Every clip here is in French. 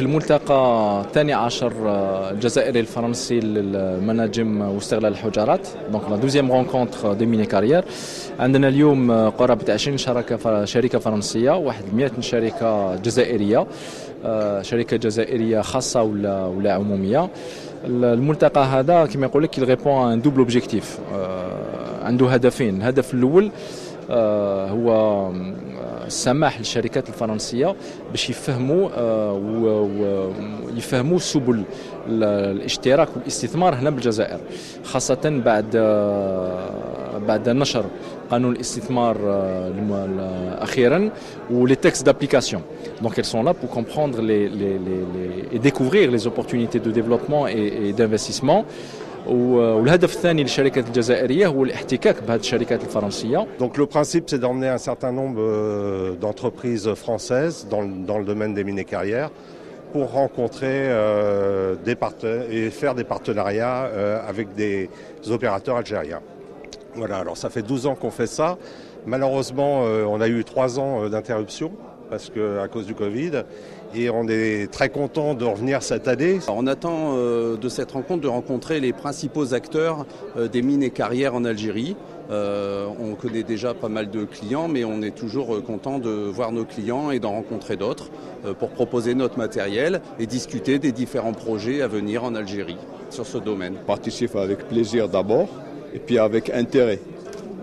الملتقى 12 الجزائري الفرنسي للمناجم واستغلال الحجرات دونك لا دوزيام رونكونتر دو ميني كارير. عندنا اليوم قرابه 20 شركه فرنسيه، واحد 100 شركه جزائريه، شركه جزائريه خاصه ولا عموميه. الملتقى هذا كما يقول لك يغيبون ان دوبل اوبجيكتيف، عنده هدفين. الهدف الاول هو السماح للشركات الفرنسية باش يفهموا ويفهموا سبل الاشتراك والاستثمار هنا بالجزائر، خاصة بعد نشر قانون الاستثمار اخيرا ولي تكست دابليكاسيون. دونك ils sont là pour comprendre et découvrir les opportunités de développement et d'investissement. والهدف الثاني للشركات الجزائرية هو الاحتكاك بهذه الشركات الفرنسية. Donc le principe c'est d'emmener un certain nombre d'entreprises françaises dans le domaine des mines et carrières pour rencontrer des partenaires et faire des partenariats avec des opérateurs algériens. Voilà, alors ça fait 12 ans qu'on fait ça. Malheureusement, on a eu 3 ans d'interruption parce que à cause du Covid, et on est très content de revenir cette année. On attend de cette rencontre de rencontrer les principaux acteurs des mines et carrières en Algérie. On connaît déjà pas mal de clients, mais on est toujours content de voir nos clients et d'en rencontrer d'autres pour proposer notre matériel et discuter des différents projets à venir en Algérie sur ce domaine. On participe avec plaisir d'abord et puis avec intérêt,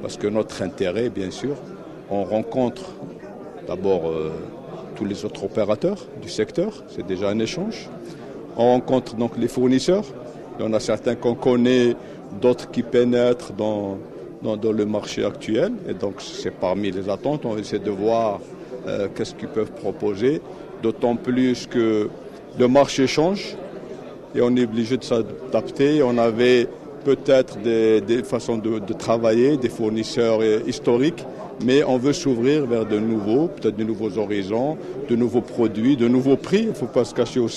parce que notre intérêt, bien sûr, on rencontre d'abord tous les autres opérateurs du secteur, c'est déjà un échange. On rencontre donc les fournisseurs, il y en a certains qu'on connaît, d'autres qui pénètrent dans le marché actuel. Et donc c'est parmi les attentes, on essaie de voir qu'est-ce qu'ils peuvent proposer, d'autant plus que le marché change et on est obligé de s'adapter. On avait peut-être des façons de travailler, des fournisseurs historiques, mais on veut s'ouvrir vers de nouveaux horizons, de nouveaux produits, de nouveaux prix. Il ne faut pas se cacher aussi.